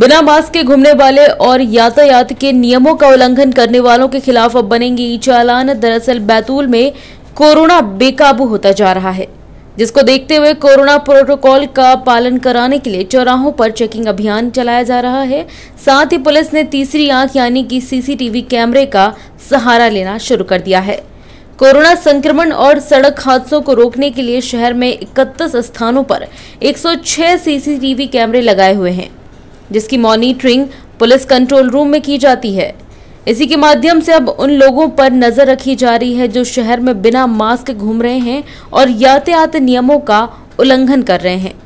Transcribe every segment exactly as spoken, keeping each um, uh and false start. बिना मास्क के घूमने वाले और यातायात के नियमों का उल्लंघन करने वालों के खिलाफ अब बनेंगे चालान। दरअसल बैतूल में कोरोना बेकाबू होता जा रहा है, जिसको देखते हुए कोरोना प्रोटोकॉल का पालन कराने के लिए चौराहों पर चेकिंग अभियान चलाया जा रहा है। साथ ही पुलिस ने तीसरी आंख यानी कि सीसीटीवी कैमरे का सहारा लेना शुरू कर दिया है। कोरोना संक्रमण और सड़क हादसों को रोकने के लिए शहर में इकतीस स्थानों पर एक सौ छह सीसीटीवी कैमरे लगाए हुए हैं, जिसकी मॉनिटरिंग पुलिस कंट्रोल रूम में की जाती है। इसी के माध्यम से अब उन लोगों पर नजर रखी जा रही है जो शहर में बिना मास्क घूम रहे हैं और यातायात नियमों का उल्लंघन कर रहे हैं।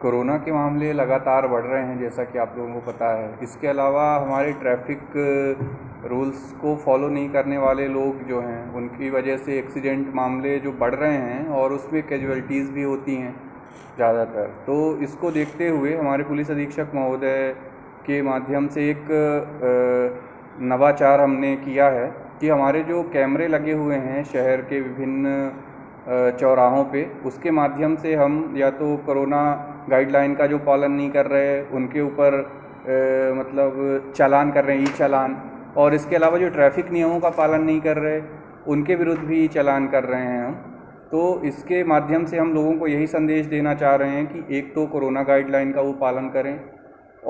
कोरोना के मामले लगातार बढ़ रहे हैं, जैसा कि आप लोगों को पता है। इसके अलावा हमारे ट्रैफिक रूल्स को फॉलो नहीं करने वाले लोग जो हैं, उनकी वजह से एक्सीडेंट मामले जो बढ़ रहे हैं और उसमें कैजुअल्टीज़ भी होती हैं ज़्यादातर। तो इसको देखते हुए हमारे पुलिस अधीक्षक महोदय के माध्यम से एक नवाचार हमने किया है कि हमारे जो कैमरे लगे हुए हैं शहर के विभिन्न चौराहों पे, उसके माध्यम से हम या तो कोरोना गाइडलाइन का जो पालन नहीं कर रहे उनके ऊपर मतलब चालान कर रहे हैं, ई चालान, और इसके अलावा जो ट्रैफिक नियमों का पालन नहीं कर रहे उनके विरुद्ध भी चालान कर रहे हैं हम। तो इसके माध्यम से हम लोगों को यही संदेश देना चाह रहे हैं कि एक तो कोरोना गाइडलाइन का वो पालन करें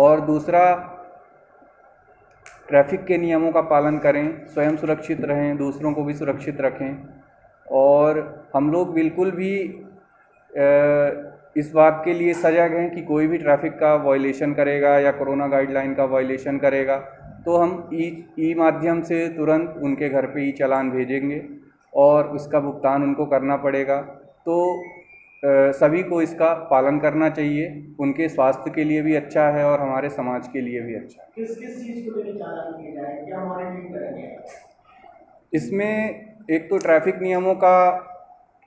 और दूसरा ट्रैफिक के नियमों का पालन करें, स्वयं सुरक्षित रहें, दूसरों को भी सुरक्षित रखें। और हम लोग बिल्कुल भी इस बात के लिए सजग हैं कि कोई भी ट्रैफिक का वायलेशन करेगा या कोरोना गाइडलाइन का वायलेशन करेगा तो हम ई ई माध्यम से तुरंत उनके घर पे ई चालान भेजेंगे और उसका भुगतान उनको करना पड़ेगा। तो आ, सभी को इसका पालन करना चाहिए, उनके स्वास्थ्य के लिए भी अच्छा है और हमारे समाज के लिए भी अच्छा है। किस किस चीज़ को लेकर चालान किया जाए, क्या मॉनिटरिंग करेंगे? इसमें एक तो ट्रैफिक नियमों का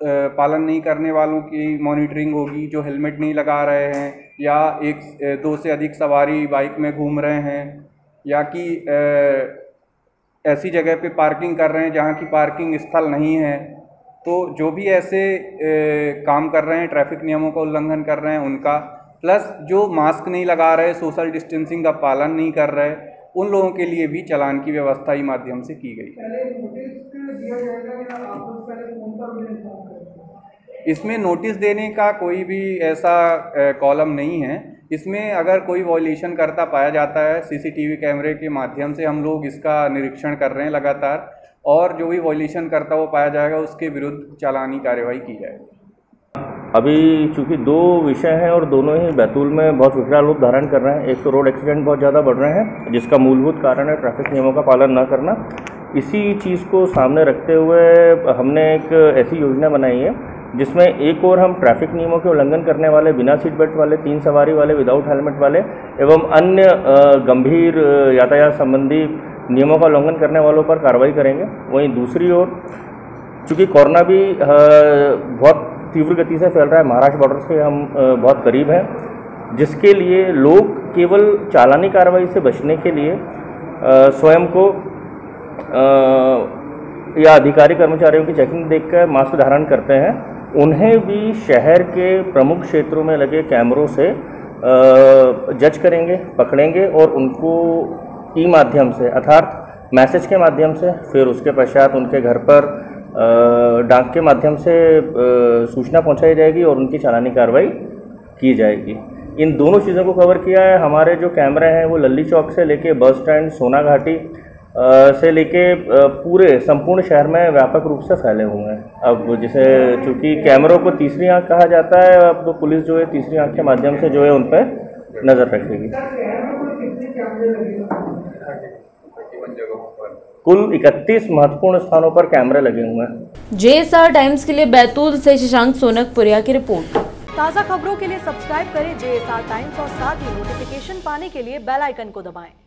पालन नहीं करने वालों की मॉनिटरिंग होगी, जो हेलमेट नहीं लगा रहे हैं या एक दो से अधिक सवारी बाइक में घूम रहे हैं या कि ऐसी जगह पे पार्किंग कर रहे हैं जहाँ की पार्किंग स्थल नहीं है। तो जो भी ऐसे काम कर रहे हैं, ट्रैफिक नियमों का उल्लंघन कर रहे हैं उनका, प्लस जो मास्क नहीं लगा रहे, सोशल डिस्टेंसिंग का पालन नहीं कर रहे, उन लोगों के लिए भी चालान की व्यवस्था ही माध्यम से की गई। इसमें नोटिस देने का कोई भी ऐसा कॉलम नहीं है। इसमें अगर कोई वॉयलेशन करता पाया जाता है, सीसीटीवी कैमरे के माध्यम से हम लोग इसका निरीक्षण कर रहे हैं लगातार, और जो भी वॉयलेशन करता वो पाया जाएगा उसके विरुद्ध चालानी कार्रवाई की जाएगी। अभी चूँकि दो विषय हैं और दोनों ही बैतूल में बहुत विकराल रूप धारण कर रहे हैं। एक तो रोड एक्सीडेंट बहुत ज़्यादा बढ़ रहे हैं, जिसका मूलभूत कारण है ट्रैफिक नियमों का पालन ना करना। इसी चीज़ को सामने रखते हुए हमने एक ऐसी योजना बनाई है जिसमें एक ओर हम ट्रैफिक नियमों के उल्लंघन करने वाले, बिना सीट बेल्ट वाले, तीन सवारी वाले, विदाउट हेलमेट वाले एवं अन्य गंभीर यातायात संबंधी नियमों का उल्लंघन करने वालों पर कार्रवाई करेंगे। वहीं दूसरी ओर चूँकि कोरोना भी बहुत तीव्र गति से फैल रहा है, महाराष्ट्र बॉर्डर से हम बहुत करीब हैं, जिसके लिए लोग केवल चालानी कार्रवाई से बचने के लिए स्वयं को आ, या अधिकारी कर्मचारियों की चेकिंग देखकर मास्क धारण करते हैं, उन्हें भी शहर के प्रमुख क्षेत्रों में लगे कैमरों से जज करेंगे, पकड़ेंगे और उनको ई माध्यम से अर्थात मैसेज के माध्यम से, फिर उसके पश्चात उनके घर पर डाक के माध्यम से सूचना पहुंचाई जाएगी और उनकी चालानी कार्रवाई की जाएगी। इन दोनों चीज़ों को कवर किया है। हमारे जो कैमरे हैं वो लल्ली चौक से लेके बस स्टैंड, सोना घाटी से लेके पूरे संपूर्ण शहर में व्यापक रूप से फैले हुए हैं। अब जिसे चूँकि कैमरों को तीसरी आंख कहा जाता है, अब तो पुलिस जो है तीसरी आंख के माध्यम से जो है उन पर नज़र रखेगी। कुल इकतीस महत्वपूर्ण स्थानों पर कैमरे लगे हुए हैं। जेएसआर टाइम्स के लिए बैतूल से शशांक सोनकपुरिया की रिपोर्ट। ताज़ा खबरों के लिए सब्सक्राइब करें जेएसआर टाइम्स और साथ ही नोटिफिकेशन पाने के लिए बेल आइकन को दबाएं।